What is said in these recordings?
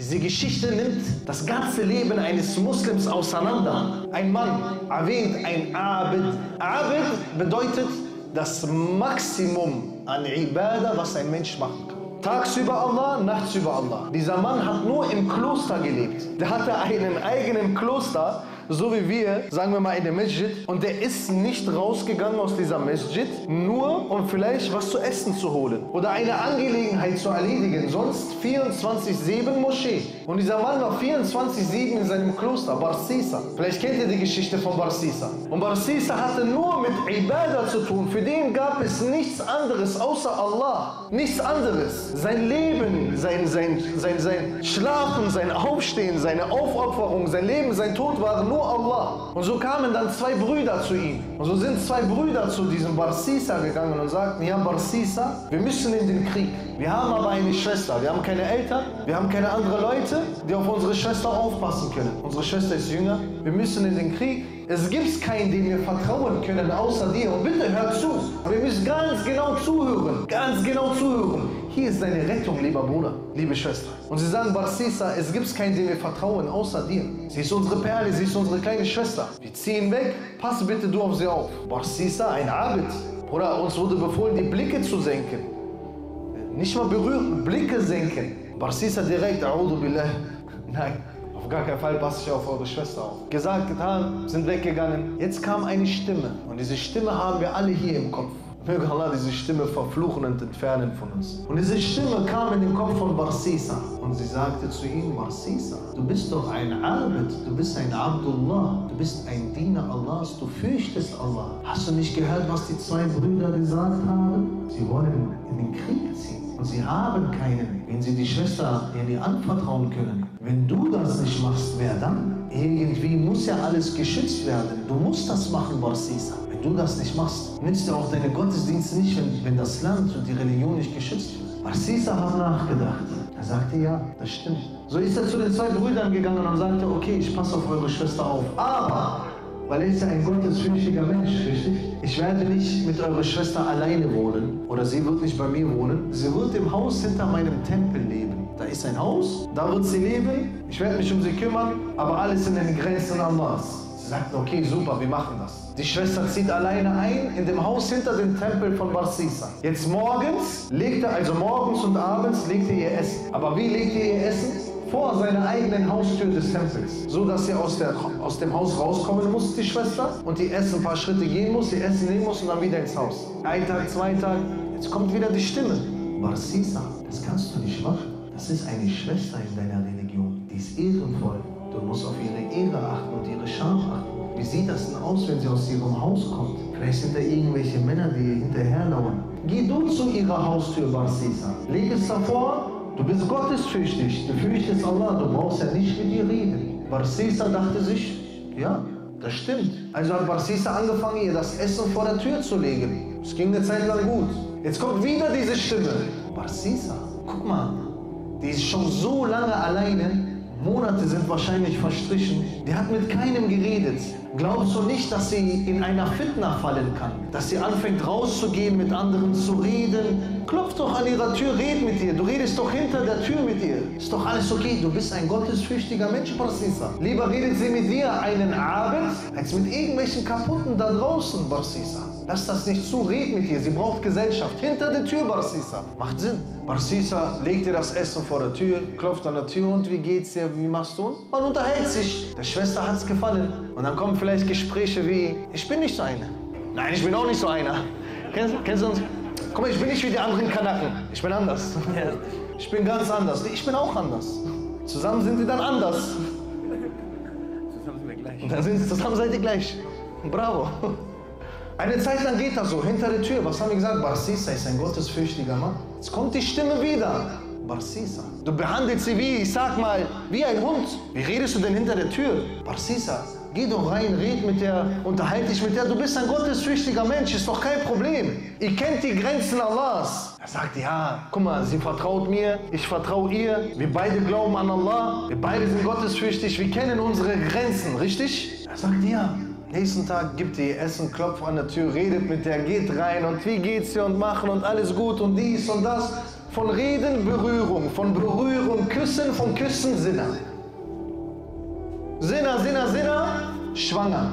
Diese Geschichte nimmt das ganze Leben eines Muslims auseinander. Ein Mann erwähnt ein Abid. Abid bedeutet das Maximum an Ibadah, was ein Mensch machen kann. Tagsüber Allah, nachts über Allah. Dieser Mann hat nur im Kloster gelebt. Der hatte einen eigenen Kloster, so wie wir, sagen wir mal, in der Masjid. Und der ist nicht rausgegangen aus dieser Masjid, nur um vielleicht was zu essen zu holen oder eine Angelegenheit zu erledigen. Sonst 24/7 Moschee. Und dieser Mann war 24/7 in seinem Kloster, Barsisa. Vielleicht kennt ihr die Geschichte von Barsisa. Und Barsisa hatte nur mit Ibadah zu tun. Für den gab es nichts anderes außer Allah. Nichts anderes. Sein Leben, sein Schlafen, sein Aufstehen, seine Aufopferung, sein Leben, sein Tod waren nur Allah. Und so kamen dann zwei Brüder zu ihm. Und so sind zwei Brüder zu diesem Barsisa gegangen und sagten, ja Barsisa, wir müssen in den Krieg. Wir haben aber eine Schwester, wir haben keine Eltern, wir haben keine anderen Leute, die auf unsere Schwester aufpassen können. Unsere Schwester ist jünger, wir müssen in den Krieg. Es gibt keinen, dem wir vertrauen können, außer dir. Und bitte hör zu. Wir müssen ganz genau zuhören. Ganz genau zuhören. Hier ist deine Rettung, lieber Bruder, liebe Schwester. Und sie sagen, Barsisa, es gibt keinen, dem wir vertrauen, außer dir. Sie ist unsere Perle, sie ist unsere kleine Schwester. Wir ziehen weg, pass bitte du auf sie auf. Barsisa, ein Abid. Bruder, uns wurde befohlen, die Blicke zu senken. Nicht mal berühren, Blicke senken. Barsisa direkt, A'udu Billah. Nein. Auf gar keinen Fall passe ich auf eure Schwester auf. Gesagt, getan, sind weggegangen. Jetzt kam eine Stimme und diese Stimme haben wir alle hier im Kopf. Möge Allah diese Stimme verfluchen und entfernen von uns. Und diese Stimme kam in den Kopf von Barsisa und sie sagte zu ihm, Barsisa, du bist doch ein Abid, du bist ein Abdullah, du bist ein Diener Allahs, du fürchtest Allah. Hast du nicht gehört, was die zwei Brüder gesagt haben? Sie wollen in den Krieg ziehen. Und sie haben keinen, wenn sie die Schwester dir anvertrauen können. Wenn du das nicht machst, wer dann? Irgendwie muss ja alles geschützt werden. Du musst das machen, Barsisa. Wenn du das nicht machst, nützt dir auch deine Gottesdienste nicht, wenn das Land und die Religion nicht geschützt wird. Barsisa hat nachgedacht. Er sagte, ja, das stimmt. So ist er zu den zwei Brüdern gegangen und sagte, okay, ich passe auf eure Schwester auf. Aber, weil er ist ja ein gottesfürchtiger Mensch, richtig? Ich werde nicht mit eurer Schwester alleine wohnen oder sie wird nicht bei mir wohnen. Sie wird im Haus hinter meinem Tempel leben. Da ist ein Haus, da wird sie leben. Ich werde mich um sie kümmern, aber alles in den Grenzen Allahs. Sie sagten, okay, super, wir machen das. Die Schwester zieht alleine ein in dem Haus hinter dem Tempel von Barsisa. Jetzt morgens legt er, also morgens und abends legt er ihr Essen. Aber wie legt er ihr Essen? Vor seiner eigenen Haustür des Tempels, so dass sie aus dem Haus rauskommen muss, die Schwester, und die Essen ein paar Schritte gehen muss, die Essen nehmen muss und dann wieder ins Haus. Ein Tag, zwei Tage, jetzt kommt wieder die Stimme. Barsisa, das kannst du nicht machen. Das ist eine Schwester in deiner Religion, die ist ehrenvoll. Du musst auf ihre Ehre achten und ihre Scham achten. Wie sieht das denn aus, wenn sie aus ihrem Haus kommt? Vielleicht sind da irgendwelche Männer, die ihr hinterherlauern. Geh du zu ihrer Haustür, Barsisa. Leg es davor. Du bist gottesfürchtig, du fürchtest Allah, du brauchst ja nicht mit ihr reden. Barsisa dachte sich, ja, das stimmt. Also hat Barsisa angefangen, ihr das Essen vor der Tür zu legen. Es ging eine Zeit lang gut. Jetzt kommt wieder diese Stimme. Barsisa, guck mal, die ist schon so lange alleine, Monate sind wahrscheinlich verstrichen. Die hat mit keinem geredet. Glaubst du nicht, dass sie in einer Fitna fallen kann? Dass sie anfängt rauszugehen, mit anderen zu reden? Klopf doch an ihrer Tür, red mit ihr. Du redest doch hinter der Tür mit ihr. Ist doch alles okay, du bist ein gottesfürchtiger Mensch, Barsisa. Lieber redet sie mit dir einen Abend, als mit irgendwelchen Kaputten da draußen, Barsisa. Lass das nicht zu, red mit ihr, sie braucht Gesellschaft. Hinter der Tür, Barsisa. Macht Sinn. Barsisa legt ihr das Essen vor der Tür, klopft an der Tür und wie geht's dir, wie machst du? Man unterhält sich. Der Schwester hat's gefallen. Und dann kommen vielleicht Gespräche wie, ich bin nicht so einer. Nein, ich bin auch nicht so einer. Kennst du uns? Guck mal, ich bin nicht wie die anderen Kanaken. Ich bin anders. Ich bin ganz anders. Ich bin auch anders. Zusammen sind wir dann anders. Zusammen sind wir gleich. Und dann sind sie zusammen, seid ihr gleich. Bravo. Eine Zeit lang geht das so, hinter der Tür. Was haben wir gesagt? Barsisa ist ein gottesfürchtiger Mann. Jetzt kommt die Stimme wieder. Barsisa, du behandelst sie wie, ich sag mal, wie ein Hund. Wie redest du denn hinter der Tür? Barsisa, geh doch rein, red mit der, unterhalte dich mit der. Du bist ein gottesfürchtiger Mensch, ist doch kein Problem. Ihr kennt die Grenzen Allahs. Er sagt, ja, guck mal, sie vertraut mir, ich vertraue ihr. Wir beide glauben an Allah, wir beide sind gottesfürchtig, wir kennen unsere Grenzen, richtig? Er sagt, ja. Nächsten Tag gibt ihr Essen, klopft an der Tür, redet mit der, geht rein und wie geht's dir und machen und alles gut und dies und das. von Reden, Berührung, von Berührung, Küssen, von Küssen, Sinner. Sinner, Sinner, Sinner, schwanger.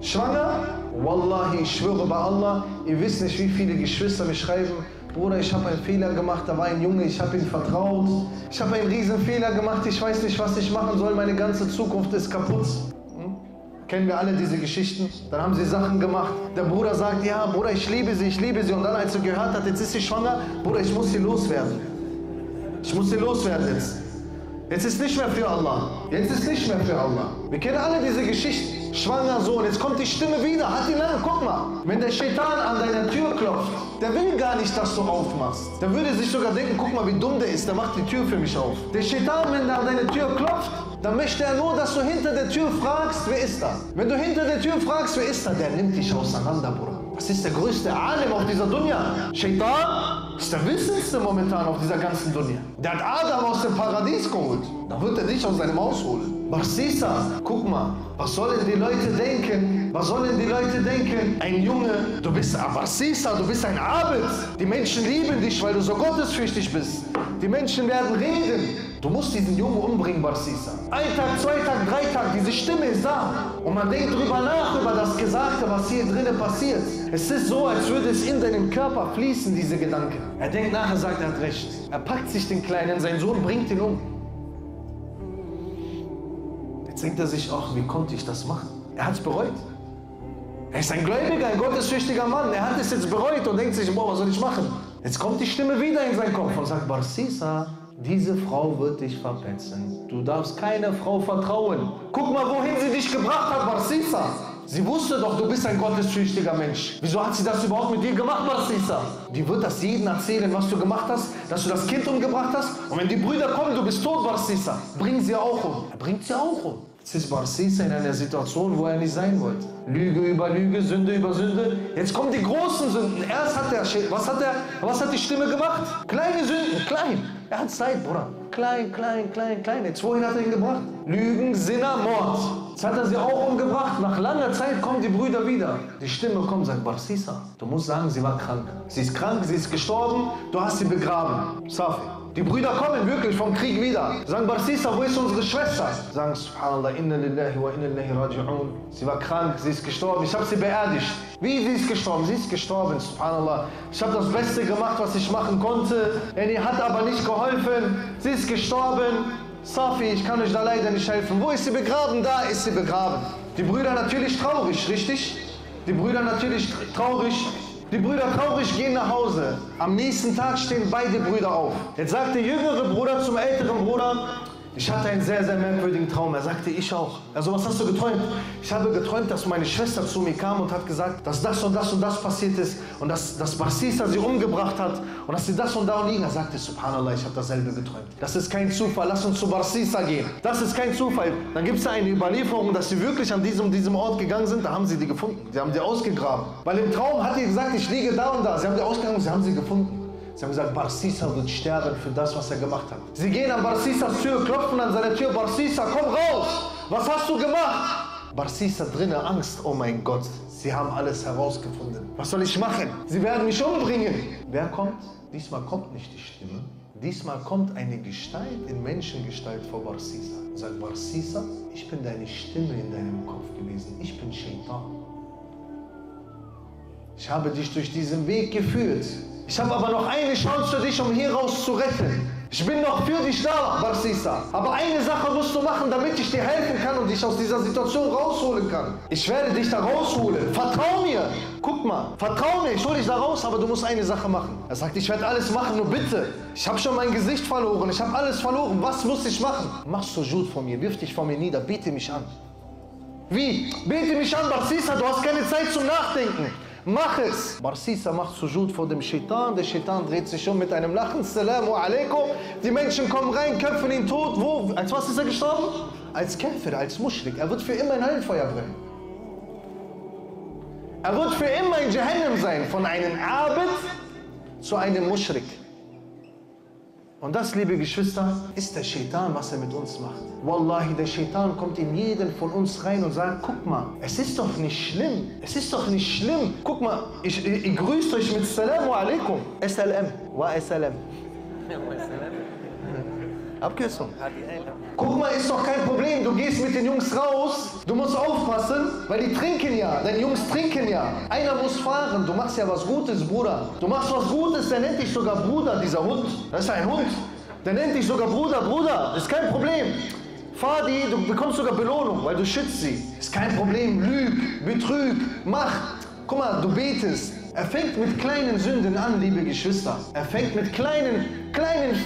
Schwanger? Wallahi, ich schwöre bei Allah, ihr wisst nicht, wie viele Geschwister mir schreiben, Bruder, ich habe einen Fehler gemacht, da war ein Junge, ich habe ihm vertraut. Ich habe einen riesen Fehler gemacht, ich weiß nicht, was ich machen soll, meine ganze Zukunft ist kaputt. Kennen wir alle diese Geschichten? Dann haben sie Sachen gemacht. Der Bruder sagt, ja, Bruder, ich liebe sie. Und dann, als er gehört hat, jetzt ist sie schwanger, Bruder, ich muss sie loswerden. Ich muss sie loswerden jetzt. Jetzt ist nicht mehr für Allah. Jetzt ist nicht mehr für Allah. Wir kennen alle diese Geschichten. Schwanger Sohn, jetzt kommt die Stimme wieder. Hat ihn lang, guck mal. Wenn der Shaitan an deiner Tür klopft, der will gar nicht, dass du aufmachst. Der würde sich sogar denken, guck mal, wie dumm der ist. Der macht die Tür für mich auf. Der Shaitan, wenn der an deine Tür klopft, dann möchte er nur, dass du hinter der Tür fragst, wer ist da? Wenn du hinter der Tür fragst, wer ist da? Der nimmt dich auseinander, Bruder. Das ist der größte Alem auf dieser Dunja. Shaitan ist der Wissendste momentan auf dieser ganzen Dunja. Der hat Adam aus dem Paradies geholt. Da wird er dich aus seinem Haus holen. Barsisa, guck mal, was sollen die Leute denken? Was sollen die Leute denken? Ein Junge, du bist ein Barsisa, du bist ein Abid. Die Menschen lieben dich, weil du so gottesfürchtig bist. Die Menschen werden reden. Du musst diesen Jungen umbringen, Barsisa. Ein Tag, zwei Tag, drei Tag, diese Stimme ist da. Und man denkt drüber nach, über das Gesagte, was hier drinnen passiert. Es ist so, als würde es in deinem Körper fließen, diese Gedanken. Er denkt nachher, sagt, er hat recht. Er packt sich den Kleinen, sein Sohn, bringt ihn um. Jetzt denkt er sich, ach, wie konnte ich das machen? Er hat es bereut. Er ist ein Gläubiger, ein gottesfürchtiger Mann. Er hat es jetzt bereut und denkt sich, boah, was soll ich machen? Jetzt kommt die Stimme wieder in seinen Kopf und sagt, Barsisa, diese Frau wird dich verpetzen. Du darfst keiner Frau vertrauen. Guck mal, wohin sie dich gebracht hat, Barsisa. Sie wusste doch, du bist ein gottesfürchtiger Mensch. Wieso hat sie das überhaupt mit dir gemacht, Barsisa? Die wird das jedem erzählen, was du gemacht hast, dass du das Kind umgebracht hast. Und wenn die Brüder kommen, du bist tot, Barsisa. Bring sie auch um. Er bringt sie auch um. Jetzt ist Barsisa in einer Situation, wo er nicht sein wollte. Lüge über Lüge, Sünde über Sünde. Jetzt kommen die großen Sünden. Erst hat er, was hat die Stimme gemacht? Kleine Sünden, klein. Er hat Zeit, Bruder. Klein, klein, klein, klein. Jetzt wohin hat er ihn gebracht? Lügen, Sinner, Mord. Jetzt hat er sie auch umgebracht. Nach langer Zeit kommen die Brüder wieder. Die Stimme kommt, sagt, Barsisa, du musst sagen, sie war krank. Sie ist krank, sie ist gestorben, du hast sie begraben. Safi. Die Brüder kommen wirklich vom Krieg wieder. Sagen, Barsisa, wo ist unsere Schwester? Sagen, subhanallah, inna lillahi wa inna ilaihi raji'un. Sie war krank, sie ist gestorben, ich habe sie beerdigt. Wie, sie ist gestorben? Sie ist gestorben, subhanallah. Ich habe das Beste gemacht, was ich machen konnte. Er hat aber nicht geholfen. Sie ist gestorben. Safi, ich kann euch da leider nicht helfen. Wo ist sie begraben? Da ist sie begraben. Die Brüder natürlich traurig, richtig? Die Brüder natürlich traurig. Die Brüder traurig gehen nach Hause. Am nächsten Tag stehen beide Brüder auf. Jetzt sagt der jüngere Bruder zum älteren Bruder, ich hatte einen sehr, sehr merkwürdigen Traum. Er sagte, ich auch. Also, was hast du geträumt? Ich habe geträumt, dass meine Schwester zu mir kam und hat gesagt, dass das und das und das passiert ist und dass Barsisa sie umgebracht hat und dass sie das und da liegen. Er sagte, subhanallah, ich habe dasselbe geträumt. Das ist kein Zufall, lass uns zu Barsisa gehen. Das ist kein Zufall. Dann gibt es da eine Überlieferung, dass sie wirklich an diesem Ort gegangen sind. Da haben sie die gefunden. Sie haben die ausgegraben. Weil im Traum hat sie gesagt, ich liege da und da. Sie haben die ausgegraben, sie haben sie gefunden. Sie haben gesagt, Barsisa wird sterben für das, was er gemacht hat. Sie gehen an Barsisas Tür, klopfen an seine Tür. Barsisa, komm raus! Was hast du gemacht? Barsisa drinnen Angst. Oh mein Gott, sie haben alles herausgefunden. Was soll ich machen? Sie werden mich umbringen. Wer kommt? Diesmal kommt nicht die Stimme. Diesmal kommt eine Gestalt in Menschengestalt vor Barsisa. Und sagt, Barsisa, ich bin deine Stimme in deinem Kopf gewesen. Ich bin Shaitan. Ich habe dich durch diesen Weg geführt. Ich habe aber noch eine Chance für dich, um hier raus zu retten. Ich bin noch für dich da, Barsisa. Aber eine Sache musst du machen, damit ich dir helfen kann und dich aus dieser Situation rausholen kann. Ich werde dich da rausholen. Vertrau mir. Guck mal, vertrau mir. Ich hole dich da raus, aber du musst eine Sache machen. Er sagt, ich werde alles machen, nur bitte. Ich habe schon mein Gesicht verloren. Ich habe alles verloren. Was muss ich machen? Mach Sujud von mir. Wirf dich von mir nieder. Bete mich an. Wie? Bete mich an, Barsisa. Du hast keine Zeit zum Nachdenken. Mach es! Barsisa macht Sujud vor dem Shaitan. Der Shaitan dreht sich um mit einem Lachen. Salamu Aleikum. Die Menschen kommen rein, köpfen ihn tot. Wo? Als was ist er gestorben? Als Kämpfer, als Muschrik. Er wird für immer in Höllenfeuer brennen. Er wird für immer in Gehennem sein. Von einem Abid zu einem Muschrik. Und das, liebe Geschwister, ist der Shaitan, was er mit uns macht. Wallahi, der Shaitan kommt in jeden von uns rein und sagt, guck mal, es ist doch nicht schlimm. Es ist doch nicht schlimm. Guck mal, ich grüße euch mit Salamu Aleikum. SLM. Wa SLM. Abkürzung. Guck mal, ist doch kein Problem. Du gehst mit den Jungs raus. Du musst aufpassen, weil die trinken ja. Deine Jungs trinken ja. Einer muss fahren. Du machst ja was Gutes, Bruder. Du machst was Gutes, der nennt dich sogar Bruder, dieser Hund. Das ist ein Hund. Der nennt dich sogar Bruder, Bruder. Ist kein Problem. Fahr die, du bekommst sogar Belohnung, weil du schützt sie. Ist kein Problem. Lüg, Betrüg, Macht. Guck mal, du betest. Er fängt mit kleinen Sünden an, liebe Geschwister. Er fängt mit kleinen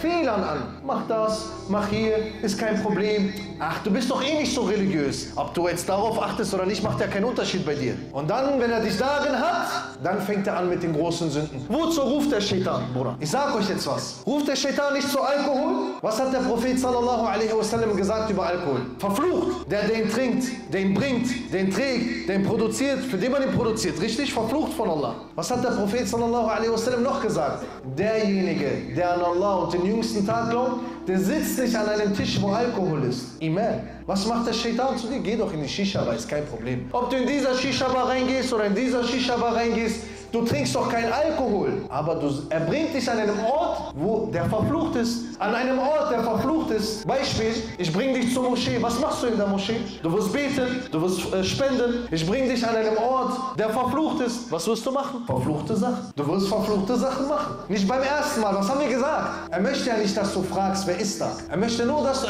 Fehlern an. Mach das, mach hier, ist kein Problem. Ach, du bist doch eh nicht so religiös. Ob du jetzt darauf achtest oder nicht, macht ja keinen Unterschied bei dir. Und dann, wenn er dich darin hat, dann fängt er an mit den großen Sünden. Wozu ruft der Shaitan, Bruder? Ich sag euch jetzt was. Ruft der Shaitan nicht zu Alkohol? Was hat der Prophet Sallallahu Alaihi Wasallam gesagt über Alkohol? Verflucht, der den trinkt, den bringt, den trägt, den produziert, für den man ihn produziert. Richtig? Verflucht von Allah. Was hat der Prophet Sallallahu Alaihi Wasallam noch gesagt? Derjenige, der an Allah und den jüngsten Tag glaubt, der sitzt nicht an einem Tisch, wo Alkohol ist. Iman. Was macht der Shaitan zu dir? Geh doch in die Shisha-Bar, ist kein Problem. Ob du in dieser Shisha-Bar reingehst oder in dieser Shisha-Bar reingehst, du trinkst doch keinen Alkohol. Aber er bringt dich an einem Ort, wo der verflucht ist. An einem Ort, der verflucht ist. Beispiel, ich bringe dich zur Moschee. Was machst du in der Moschee? Du wirst beten, du wirst spenden. Ich bringe dich an einem Ort, der verflucht ist. Was wirst du machen? Verfluchte Sachen. Du wirst verfluchte Sachen machen. Nicht beim ersten Mal. Was haben wir gesagt? Er möchte ja nicht, dass du fragst, wer ist da? Er möchte nur, dass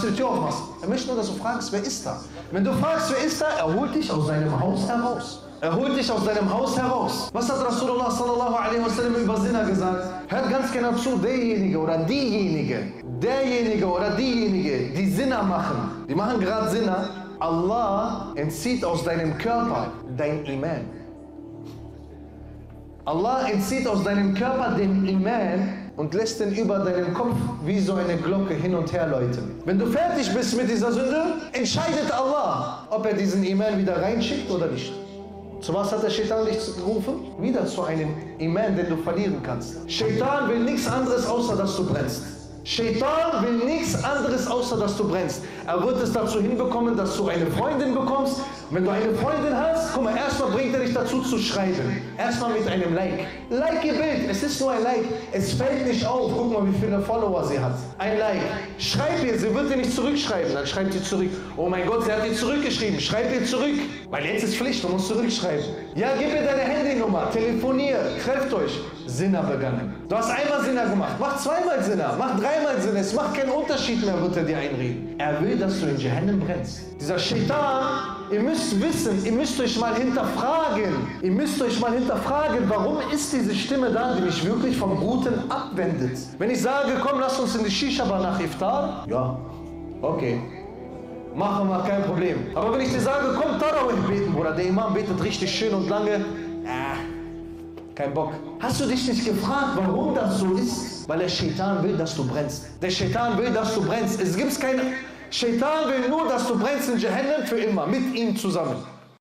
du die Tür aufmachst. Er möchte nur, dass du fragst, wer ist da? Wenn du fragst, wer ist da, er holt dich aus seinem Haus heraus. Er holt dich aus deinem Haus heraus. Was hat Rasulullah Sallallahu Alaihi Wasallam über Sinner gesagt? Hört ganz genau zu, derjenige oder diejenige, die Sinner machen. Die machen gerade Sinner. Allah entzieht aus deinem Körper dein Iman. Allah entzieht aus deinem Körper den Iman und lässt ihn über deinen Kopf wie so eine Glocke hin und her läuten. Wenn du fertig bist mit dieser Sünde, entscheidet Allah, ob er diesen Iman wieder reinschickt oder nicht. Zu was hat der Shaitan dich gerufen? Wieder zu einem Iman, den du verlieren kannst. Shaitan will nichts anderes, außer dass du brennst. Shaitan will nichts anderes, außer dass du brennst. Er wird es dazu hinbekommen, dass du eine Freundin bekommst. Wenn du eine Freundin hast, guck mal, erstmal bringt er dich dazu zu schreiben. Erstmal mit einem Like. Like ihr Bild, es ist nur ein Like. Es fällt nicht auf, guck mal, wie viele Follower sie hat. Ein Like. Schreib ihr, sie wird dir nicht zurückschreiben. Dann schreibt ihr zurück. Oh mein Gott, sie hat dir zurückgeschrieben. Schreib ihr zurück. Weil jetzt ist Pflicht, du musst zurückschreiben. Ja, gib ihr deine Handynummer, telefonier, trefft euch. Sinner begangen. Du hast einmal Sinner gemacht, mach zweimal Sinner, mach dreimal Sinner, es macht keinen Unterschied mehr, wird er dir einreden. Er will, dass du in Gehennem brennst. Dieser Shaitan, ihr müsst wissen, ihr müsst euch mal hinterfragen. Ihr müsst euch mal hinterfragen, warum ist diese Stimme da, die mich wirklich vom Guten abwendet. Wenn ich sage, komm, lass uns in die Shisha-Bar nach Iftar. Ja, okay. Machen wir, kein Problem. Aber wenn ich dir sage, komm, Tarawih beten, Bruder, der Imam betet richtig schön und lange. Kein Bock. Hast du dich nicht gefragt, warum das so ist? Weil der Shaitan will, dass du brennst. Der Shaitan will, dass du brennst. Es gibt keine... Shaitan will nur, dass du brennst in Jahannam für immer, mit ihm zusammen.